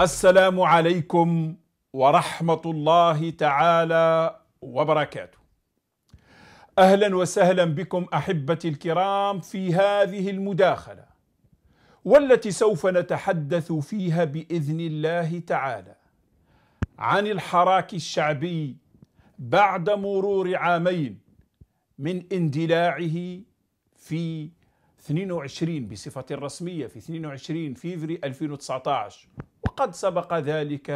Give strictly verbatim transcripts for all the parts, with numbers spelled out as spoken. السلام عليكم ورحمة الله تعالى وبركاته. أهلا وسهلا بكم أحبتي الكرام في هذه المداخلة والتي سوف نتحدث فيها بإذن الله تعالى عن الحراك الشعبي بعد مرور عامين من اندلاعه في اثنين وعشرين بصفة رسمية في اثنين وعشرين فبراير ألفين وتسعة عشر، وقد سبق ذلك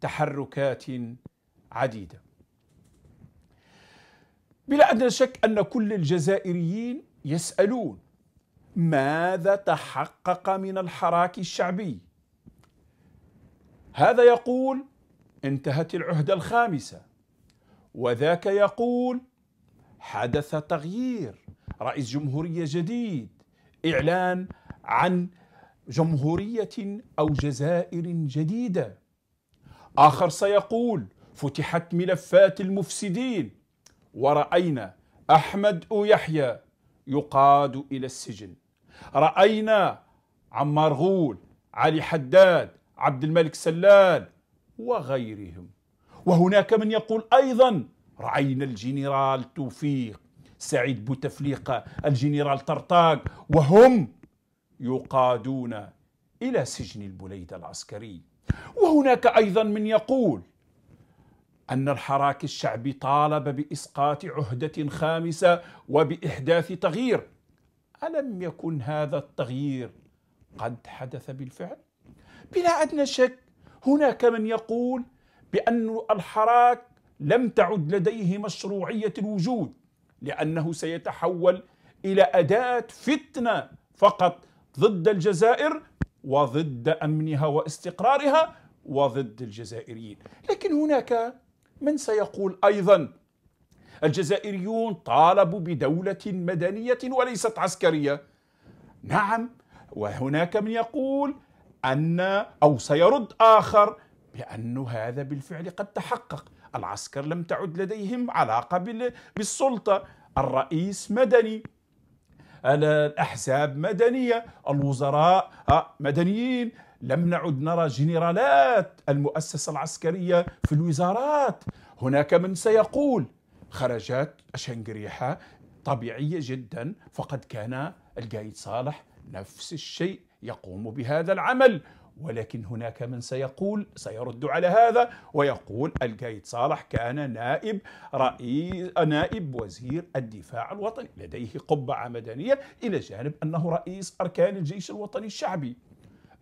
تحركات عديدة. بلا أدنى شك أن كل الجزائريين يسألون ماذا تحقق من الحراك الشعبي؟ هذا يقول انتهت العهدة الخامسة، وذاك يقول حدث تغيير، رئيس جمهورية جديد، إعلان عن جمهورية أو جزائر جديدة. آخر سيقول فتحت ملفات المفسدين، ورأينا أحمد أويحيى يقاد إلى السجن، رأينا عمار غول، علي حداد، عبد الملك سلال وغيرهم. وهناك من يقول أيضا رأينا الجنرال توفيق، سعيد بوتفليقة، الجنرال طرطاق، وهم يقادون إلى سجن البليدة العسكري. وهناك أيضا من يقول أن الحراك الشعبي طالب بإسقاط عهدة خامسة وبإحداث تغيير. ألم يكن هذا التغيير قد حدث بالفعل؟ بلا أدنى شك هناك من يقول بأن الحراك لم تعد لديه مشروعية الوجود، لأنه سيتحول إلى أداة فتنة فقط ضد الجزائر وضد أمنها واستقرارها وضد الجزائريين. لكن هناك من سيقول أيضا الجزائريون طالبوا بدولة مدنية وليست عسكرية. نعم، وهناك من يقول أن أو سيرد آخر بأن هذا بالفعل قد تحقق، العسكر لم تعد لديهم علاقة بالسلطة، الرئيس مدني، الأحزاب مدنية، الوزراء مدنيين، لم نعد نرى جنرالات المؤسسة العسكرية في الوزارات. هناك من سيقول خرجت شنقريحة طبيعية جدا، فقد كان القايد صالح نفس الشيء يقوم بهذا العمل. ولكن هناك من سيقول سيرد على هذا ويقول القايد صالح كان نائب رئيس نائب وزير الدفاع الوطني، لديه قبعة مدنية، إلى جانب أنه رئيس أركان الجيش الوطني الشعبي.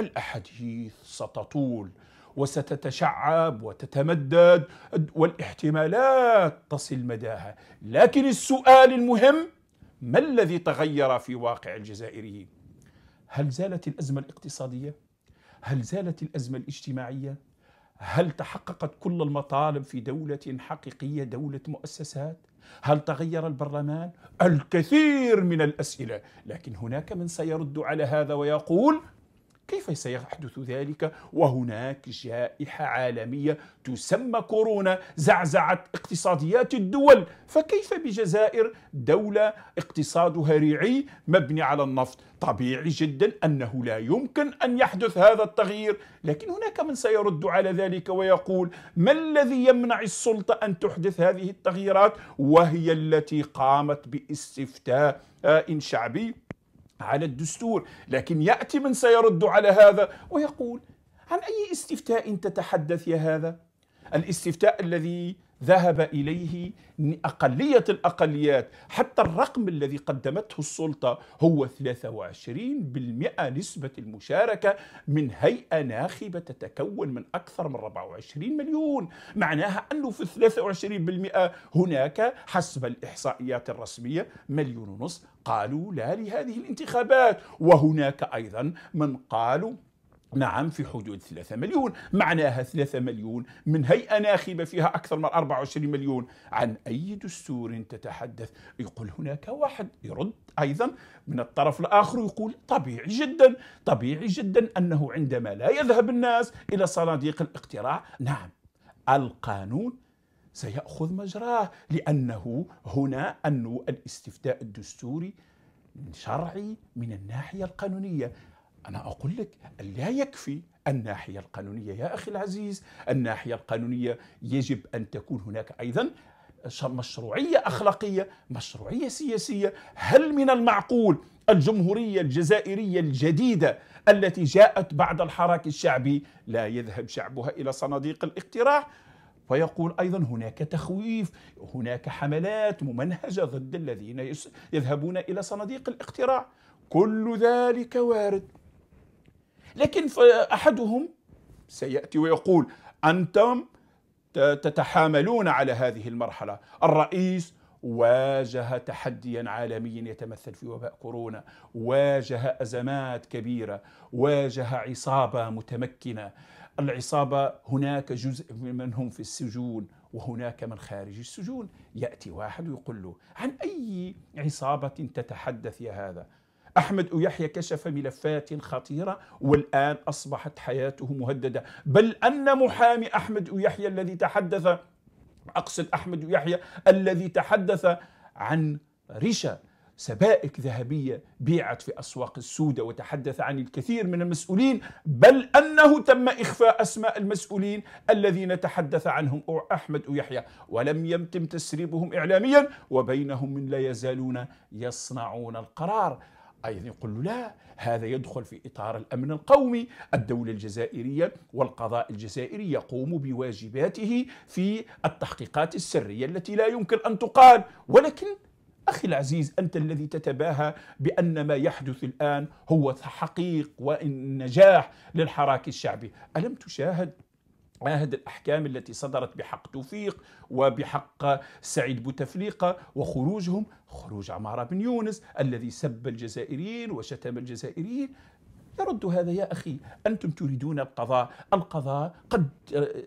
الأحاديث ستطول وستتشعب وتتمدد والاحتمالات تصل مداها، لكن السؤال المهم ما الذي تغير في واقع الجزائريين؟ هل زالت الأزمة الاقتصادية؟ هل زالت الأزمة الاجتماعية؟ هل تحققت كل المطالب في دولة حقيقية، دولة مؤسسات؟ هل تغير البرلمان؟ الكثير من الأسئلة. لكن هناك من سيرد على هذا ويقول كيف سيحدث ذلك وهناك جائحة عالمية تسمى كورونا زعزعت اقتصاديات الدول، فكيف بجزائر دولة اقتصادها ريعي مبني على النفط؟ طبيعي جدا أنه لا يمكن أن يحدث هذا التغيير. لكن هناك من سيرد على ذلك ويقول ما الذي يمنع السلطة أن تحدث هذه التغييرات، وهي التي قامت باستفتاء شعبي على الدستور؟ لكن يأتي من سيرد على هذا ويقول عن أي استفتاء تتحدث يا هذا؟ الاستفتاء الذي ذهب إليه أقلية الأقليات، حتى الرقم الذي قدمته السلطة هو ثلاثة وعشرين بالمئة نسبة المشاركة من هيئة ناخبة تتكون من أكثر من أربعة وعشرين مليون، معناها أنه في ثلاثة وعشرين بالمئة هناك حسب الإحصائيات الرسمية مليون ونصف قالوا لا لهذه الانتخابات، وهناك أيضا من قالوا نعم في حدود ثلاثة مليون، معناها ثلاثة مليون من هيئة ناخبة فيها أكثر من أربعة وعشرين مليون. عن أي دستور تتحدث؟ يقول هناك واحد يرد أيضا من الطرف الآخر يقول طبيعي جدا، طبيعي جدا أنه عندما لا يذهب الناس إلى صناديق الاقتراع، نعم القانون سيأخذ مجراه، لأنه هنا أنه الاستفتاء الدستوري شرعي من الناحية القانونية. أنا أقول لك لا يكفي الناحية القانونية يا أخي العزيز، الناحية القانونية يجب أن تكون هناك أيضا مشروعية أخلاقية، مشروعية سياسية. هل من المعقول الجمهورية الجزائرية الجديدة التي جاءت بعد الحراك الشعبي لا يذهب شعبها إلى صناديق الاقتراع ويقول أيضا هناك تخويف، هناك حملات ممنهجة ضد الذين يذهبون إلى صناديق الاقتراع؟ كل ذلك وارد، لكن أحدهم سيأتي ويقول أنتم تتحاملون على هذه المرحلة. الرئيس واجه تحديا عالميا يتمثل في وباء كورونا، واجه أزمات كبيرة، واجه عصابة متمكنة. العصابة هناك جزء منهم في السجون وهناك من خارج السجون. يأتي واحد ويقول له عن أي عصابة تتحدث يا هذا؟ أحمد أويحيى كشف ملفات خطيرة والآن أصبحت حياته مهددة، بل أن محامي أحمد أويحيى الذي تحدث، أقصد أحمد أويحيى الذي تحدث عن رشا سبائك ذهبية بيعت في أسواق السودة، وتحدث عن الكثير من المسؤولين، بل أنه تم إخفاء أسماء المسؤولين الذين تحدث عنهم أحمد أويحيى ولم يتم تسريبهم إعلاميا، وبينهم من لا يزالون يصنعون القرار. أيضا يقول له لا، هذا يدخل في إطار الأمن القومي. الدولة الجزائرية والقضاء الجزائري يقوم بواجباته في التحقيقات السرية التي لا يمكن أن تقال. ولكن أخي العزيز، أنت الذي تتباهى بأن ما يحدث الآن هو تحقيق ونجاح للحراك الشعبي. ألم تشاهد عهد الأحكام التي صدرت بحق توفيق وبحق سعيد بوتفليقة وخروجهم، خروج عماره بن يونس الذي سب الجزائريين وشتم الجزائريين؟ يرد هذا يا أخي، أنتم تريدون القضاء، القضاء قد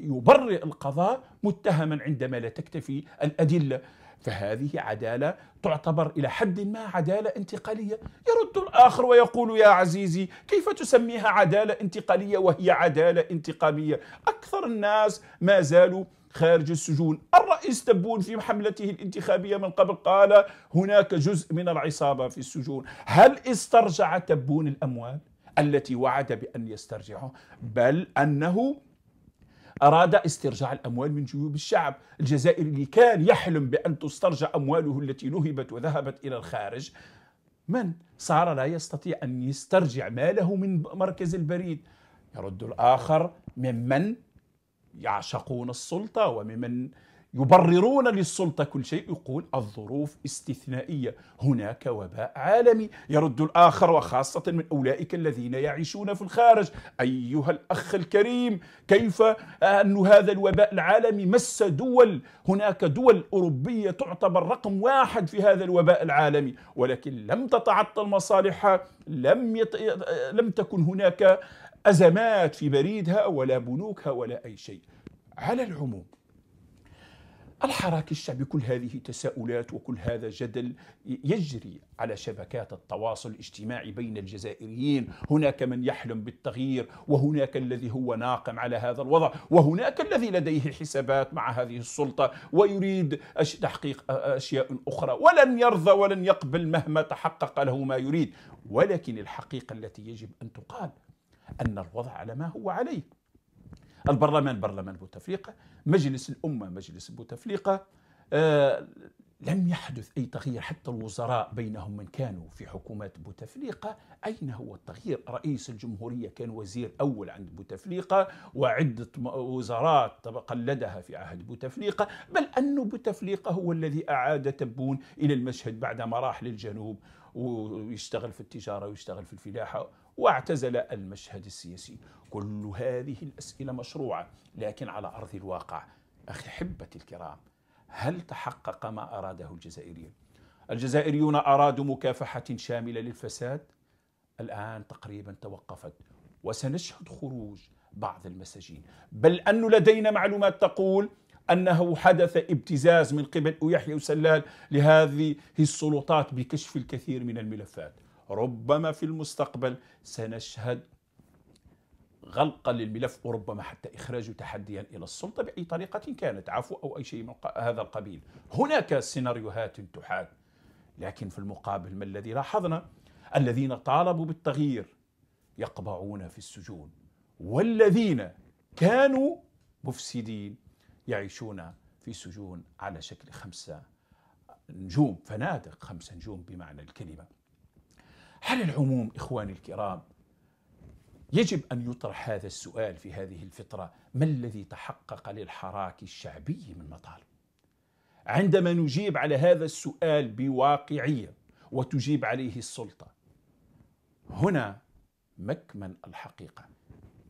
يبرئ القضاء متهما عندما لا تكتفي الأدلة، فهذه عدالة تعتبر إلى حد ما عدالة انتقالية. يرد الآخر ويقول يا عزيزي، كيف تسميها عدالة انتقالية وهي عدالة انتقامية؟ أكثر الناس ما زالوا خارج السجون. الرئيس تبون في حملته الانتخابية من قبل قال هناك جزء من العصابة في السجون. هل استرجع تبون الأموال التي وعد بأن يسترجعها؟ بل أنه أراد استرجاع الأموال من جيوب الشعب الجزائري اللي كان يحلم بأن تسترجع أمواله التي نهبت وذهبت إلى الخارج. من صار لا يستطيع أن يسترجع ماله من مركز البريد. يرد الآخر ممن يعشقون السلطة وممن يبررون للسلطة كل شيء، يقول الظروف استثنائية، هناك وباء عالمي. يرد الآخر وخاصة من أولئك الذين يعيشون في الخارج، أيها الأخ الكريم، كيف أن هذا الوباء العالمي مس دول، هناك دول أوروبية تعتبر رقم واحد في هذا الوباء العالمي، ولكن لم تتعطل مصالحها، لم يط... لم تكن هناك أزمات في بريدها ولا بنوكها ولا أي شيء. على العموم، الحراك الشعبي كل هذه تساؤلات وكل هذا جدل يجري على شبكات التواصل الاجتماعي بين الجزائريين. هناك من يحلم بالتغيير، وهناك الذي هو ناقم على هذا الوضع، وهناك الذي لديه حسابات مع هذه السلطة ويريد تحقيق أشياء أخرى، ولن يرضى ولن يقبل مهما تحقق له ما يريد. ولكن الحقيقة التي يجب أن تقال أن الوضع على ما هو عليه. البرلمان برلمان بوتفليقة، مجلس الأمة مجلس بوتفليقة، آه لم يحدث أي تغيير. حتى الوزراء بينهم من كانوا في حكومات بوتفليقة، أين هو التغيير؟ رئيس الجمهورية كان وزير أول عند بوتفليقة، وعدة وزارات قلدها في عهد بوتفليقة، بل أن بوتفليقة هو الذي أعاد تبون إلى المشهد بعدما راح للجنوب ويشتغل في التجارة ويشتغل في الفلاحة واعتزل المشهد السياسي. كل هذه الأسئلة مشروعة، لكن على أرض الواقع أخي أحبتي الكرام، هل تحقق ما أراده الجزائريون؟ الجزائريون أرادوا مكافحة شاملة للفساد، الآن تقريبا توقفت، وسنشهد خروج بعض المساجين، بل أن لدينا معلومات تقول أنه حدث ابتزاز من قبل أويحيى وسلال لهذه السلطات بكشف الكثير من الملفات. ربما في المستقبل سنشهد غلقا للملف، وربما حتى إخراجه تحديا إلى السلطة بأي طريقة كانت، عفو أو أي شيء من هذا القبيل. هناك سيناريوهات تحاد، لكن في المقابل ما الذي لاحظنا؟ الذين طالبوا بالتغيير يقبعون في السجون، والذين كانوا مفسدين يعيشون في سجون على شكل خمسة نجوم، فنادق خمسة نجوم بمعنى الكلمة. على العموم إخواني الكرام، يجب أن يطرح هذا السؤال في هذه الفترة: ما الذي تحقق للحراك الشعبي من مطالب؟ عندما نجيب على هذا السؤال بواقعية وتجيب عليه السلطة، هنا مكمن الحقيقة.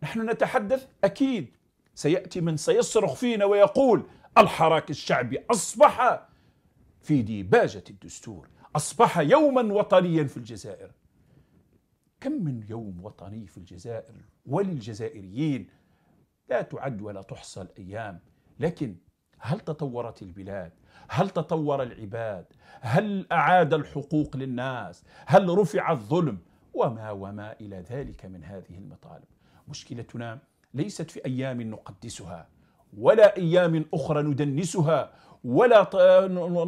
نحن نتحدث، أكيد سيأتي من سيصرخ فينا ويقول الحراك الشعبي أصبح في ديباجة الدستور، أصبح يوما وطنيا في الجزائر. كم من يوم وطني في الجزائر وللجزائريين لا تعد ولا تحصى الأيام. لكن هل تطورت البلاد؟ هل تطور العباد؟ هل أعاد الحقوق للناس؟ هل رفع الظلم؟ وما وما إلى ذلك من هذه المطالب. مشكلتنا ليست في أيام نقدسها ولا أيام أخرى ندنسها ولا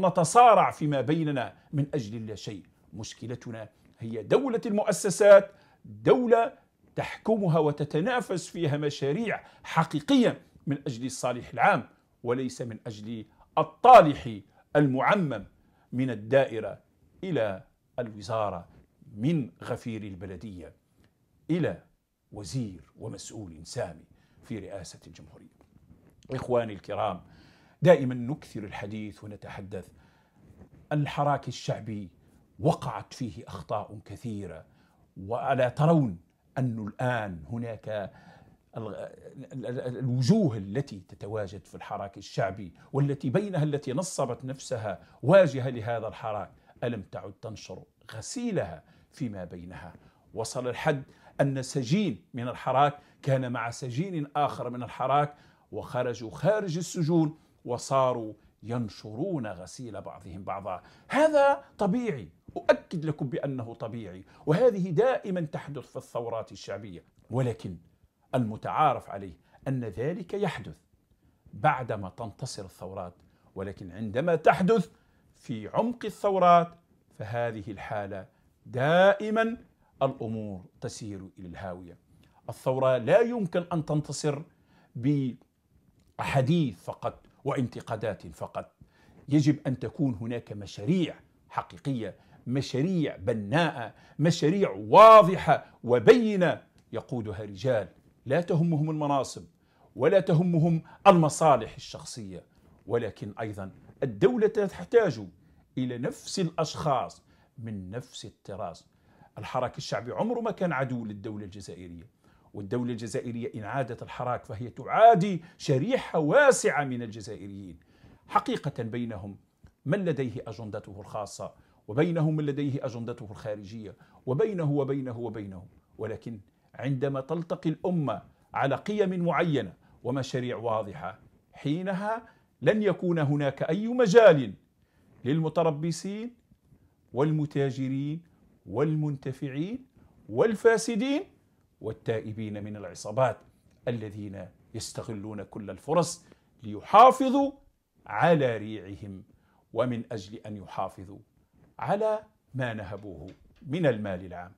نتصارع فيما بيننا من أجل لا شيء. مشكلتنا هي دولة المؤسسات، دولة تحكمها وتتنافس فيها مشاريع حقيقية من أجل الصالح العام، وليس من أجل الطالح المعمم من الدائرة إلى الوزارة، من غفير البلدية إلى وزير ومسؤول سامي في رئاسة الجمهورية. إخواني الكرام، دائما نكثر الحديث ونتحدث أن الحراك الشعبي وقعت فيه أخطاء كثيرة، وألا ترون أنه الآن هناك الوجوه التي تتواجد في الحراك الشعبي والتي بينها التي نصبت نفسها واجهة لهذا الحراك ألم تعد تنشر غسيلها فيما بينها. وصل الحد أن سجين من الحراك كان مع سجين آخر من الحراك، وخرجوا خارج السجون وصاروا ينشرون غسيل بعضهم بعضا. هذا طبيعي، أؤكد لكم بأنه طبيعي، وهذه دائما تحدث في الثورات الشعبية. ولكن المتعارف عليه أن ذلك يحدث بعدما تنتصر الثورات، ولكن عندما تحدث في عمق الثورات فهذه الحالة دائما الأمور تسير إلى الهاوية. الثورة لا يمكن أن تنتصر بأحاديث فقط وانتقادات فقط، يجب أن تكون هناك مشاريع حقيقية، مشاريع بناءة، مشاريع واضحة وبينة يقودها رجال لا تهمهم المناصب ولا تهمهم المصالح الشخصية. ولكن أيضا الدولة تحتاج إلى نفس الأشخاص من نفس الطراز. الحراك الشعبي عمره ما كان عدو للدولة الجزائرية، والدولة الجزائرية إن عادت الحراك فهي تعادي شريحة واسعة من الجزائريين. حقيقة بينهم من لديه أجندته الخاصة، وبينهم من لديه أجندته الخارجية، وبينه وبينه وبينهم. ولكن عندما تلتقي الأمة على قيم معينة ومشاريع واضحة، حينها لن يكون هناك أي مجال للمتربصين والمتاجرين والمنتفعين والفاسدين والتائبين من العصابات الذين يستغلون كل الفرص ليحافظوا على ريعهم، ومن أجل أن يحافظوا على ما نهبوه من المال العام.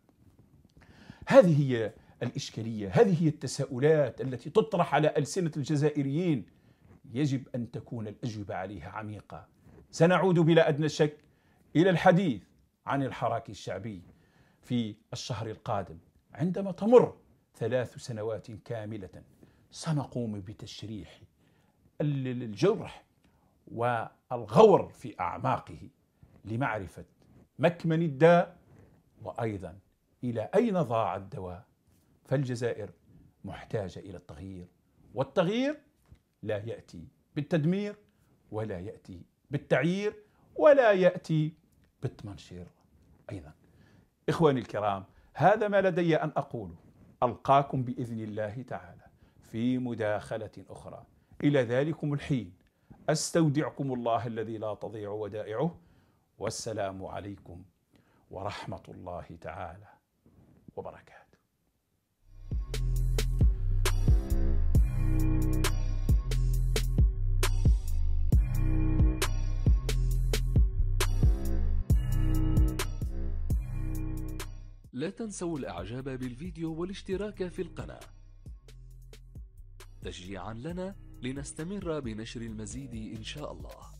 هذه هي الإشكالية، هذه هي التساؤلات التي تطرح على ألسنة الجزائريين، يجب أن تكون الأجوبة عليها عميقة. سنعود بلا أدنى شك إلى الحديث عن الحراك الشعبي في الشهر القادم، عندما تمر ثلاث سنوات كاملة سنقوم بتشريح الجرح والغور في أعماقه لمعرفة مكمن الداء وأيضا إلى أين ضاع الدواء. فالجزائر محتاجة إلى التغيير، والتغيير لا يأتي بالتدمير ولا يأتي بالتعيير ولا يأتي بالتمنشير أيضا. إخواني الكرام، هذا ما لدي أن أقوله، ألقاكم بإذن الله تعالى في مداخلة أخرى. إلى ذلكم الحين أستودعكم الله الذي لا تضيع ودائعه، والسلام عليكم ورحمة الله تعالى وبركاته. لا تنسوا الإعجاب بالفيديو والاشتراك في القناة. تشجيعا لنا لنستمر بنشر المزيد إن شاء الله.